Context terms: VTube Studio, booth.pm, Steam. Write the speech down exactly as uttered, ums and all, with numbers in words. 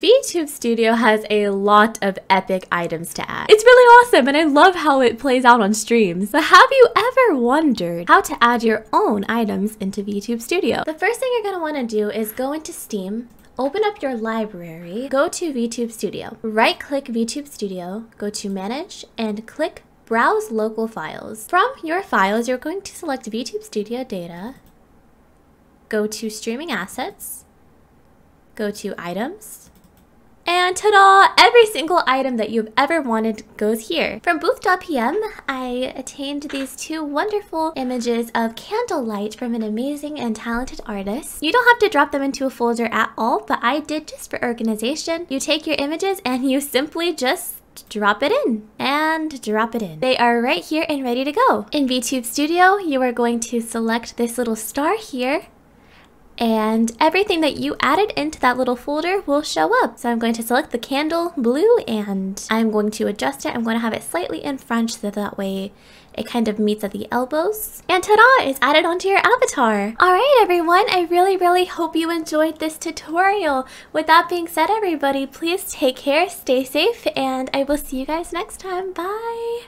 VTube Studio has a lot of epic items to add. It's really awesome and I love how it plays out on streams. But have you ever wondered how to add your own items into VTube Studio? The first thing you're going to want to do is go into Steam, open up your library, go to VTube Studio, right click VTube Studio, go to Manage and click Browse Local Files. From your files, you're going to select VTube Studio Data, go to Streaming Assets, go to Items, and ta-da! Every single item that you've ever wanted goes here. From booth dot p m, I attained these two wonderful images of candlelight from an amazing and talented artist. You don't have to drop them into a folder at all, but I did just for organization. You take your images and you simply just drop it in and drop it in. They are right here and ready to go. In VTube Studio, you are going to select this little star here, and everything that you added into that little folder will show up. So I'm going to select the candle blue and I'm going to adjust it. I'm going to have it slightly in front so that way it kind of meets at the elbows. And ta-da! It's added onto your avatar. Alright everyone, I really really hope you enjoyed this tutorial. With that being said everybody, please take care, stay safe, and I will see you guys next time. Bye!